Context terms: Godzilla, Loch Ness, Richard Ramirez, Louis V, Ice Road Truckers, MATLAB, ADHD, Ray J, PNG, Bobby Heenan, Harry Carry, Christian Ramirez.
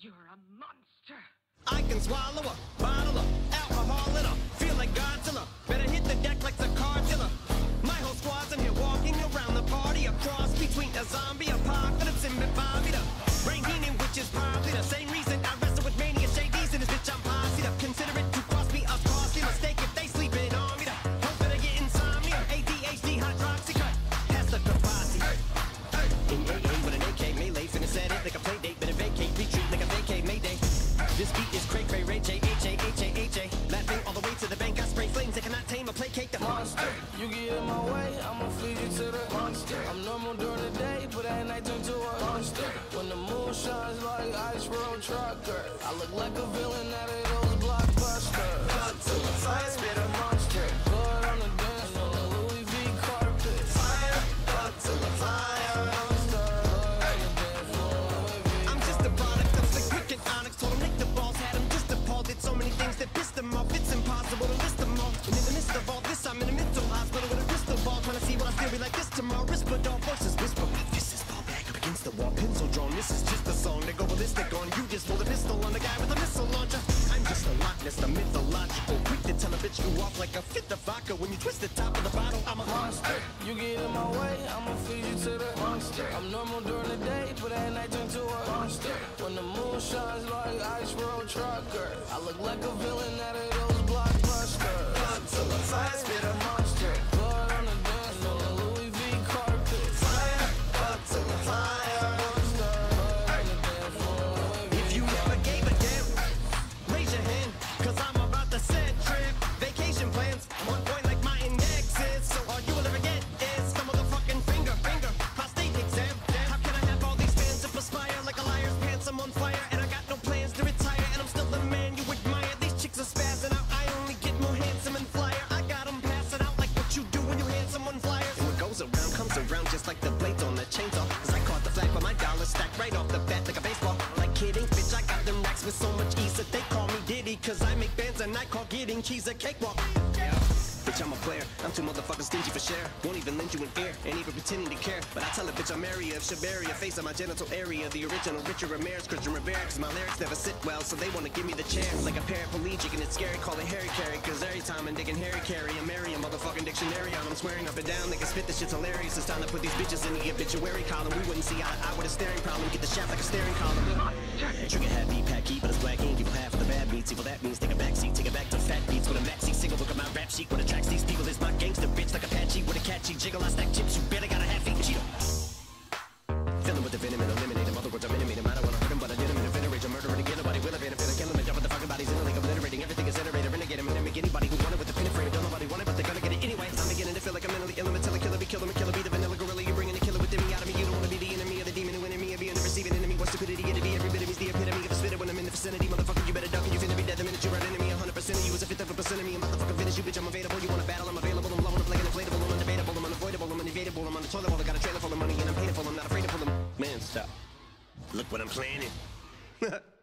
You're a monster. I can swallow a bottle of alcohol and I feel like Godzilla. Better hit the deck like the Cartilla. My whole squad's in here walking around the party. A cross between a zombie apocalypse and Bobby the Brain Heenan, which is probably the same reason I wrestle with mania JDs and this bitch I'm posse up. Consider it to cost me a costly mistake if they sleeping on me. Hope that I get insomnia. ADHD hydroxy cut. Pass up the posse. With an AK melee, finna set it like a play date. Better vacate, retreat like a vacay mayday. This beat is cray cray Ray J, H-A-H-A-H-A. Laughing all the way to the bank, I spray flames. I cannot tame or placate the monster. You get in my way, I'ma feed you to the monster. I'm normal during the day, but at night turn to a monster. When the moon shines like Ice Road Trucker, I look like a villain out of those blockbusters. Cut to the fire, spit a monster. Blood on the dance floor, the Louis V carpet. Fire, cut to the fire. So many things that piss them off, it's impossible to list them all. And in the midst of all this, I'm in a mental hospital with a crystal ball, trying to see what I feel like this tomorrow. Whisper, dog voices whisper. My fists fall back up against the wall, pencil drawn. This is just a song they go ballistic on. You just pulled a pistol on the guy with a missile launcher. I'm just a Loch Ness, the mythological. Quick to tell a bitch you off like a fifth of vodka. When you twist the top of the bottle, I'm a monster. You get in my way, I'ma feed you to the monster. I'm normal during the day, but at night turn to a monster. When the moon shines like Ice Road Trucker, I look like a villain out of those blockbusters. Blood till the fire, spit a monster. Blood on the dance floor, the Louis V carpet. Fire, blood till the fire. Monster, blood on the dance floor. If you never gave a damn, raise your hand, cause I'm about to set trip. Vacation plans, one point like my index is. So all you will ever get is the motherfucking finger. Prostate exam, damn. How can I have all these fans that perspire like a liar's pants? I'm on fire and I got no plans to retire. Around just like the blades on the chainsaw, cause I caught the flag but my dollar stacked right off the bat like a baseball. Like kidding, bitch, I got them racks with so much ease that they call me Diddy, cause I make bands and I call getting keys a cakewalk. Yeah. Bitch, I'm a player, I'm too motherfucking stingy for share. Won't even lend you an ear, ain't even pretending to care. But I tell a bitch I'm area of Shabaria, face on my genital area. The original Richard Ramirez, Christian Ramirez. My lyrics never sit well, so they wanna give me the chair. Like a paraplegic and it's scary, call it Harry Carry. Cause every time I'm digging Harry Carry, I'm marrying a motherfucking dictionary on. I'm swearing up and down, they can spit, this shit's hilarious. It's time to put these bitches in the obituary column. We wouldn't see eye to eye with a staring problem. Get the shaft like a staring column. Trigger happy, pack heat, but it's black ink. People half of the bad meats, evil that means take a backseat. Take it back to fat beats with a maxi single. Look at my rap sheet, what attracts these people is my gangster bitch like Apache with a catchy jiggle. I stack chips, you better got a half-eat Cheeto. Fill him with the venom and eliminate him. Other words, I'm intimate him. I don't want to hurt him, but I did him in a venerate. I'm murdering again, nobody will have been a villain. Kill him and jump with the fucking bodies in the lake. Obliterating everything is iterator. Renegade him and make anybody who wanted with the penetrator. Don't nobody want it, but they're gonna get it anyway. I'm beginning to feel like I'm mentally ill. I'm a killer, be killer, killer, be the vanilla gorilla. You're bringing the killer within me out of me. You don't want to be the enemy of the demon who enemy of being the receiving enemy. What stupidity it'd be. Every bit of me's the epitome of a spitter. When I'm in the vicinity, motherfucker, you better duck and you finna be dead the minute you're an enemy. 100% of you is a fifth of a percent of me. I'm motherfucking finish you, bitch. I'm available. You wanna battle? I'm available. I'm blowing up like an inflatable. I'm undebatable. I'm unavoidable. I'm unevadable. I'm on the toilet while I got a trailer full of money and I'm painful. I'm not afraid to pull them. Man, stop. Look what I'm planning.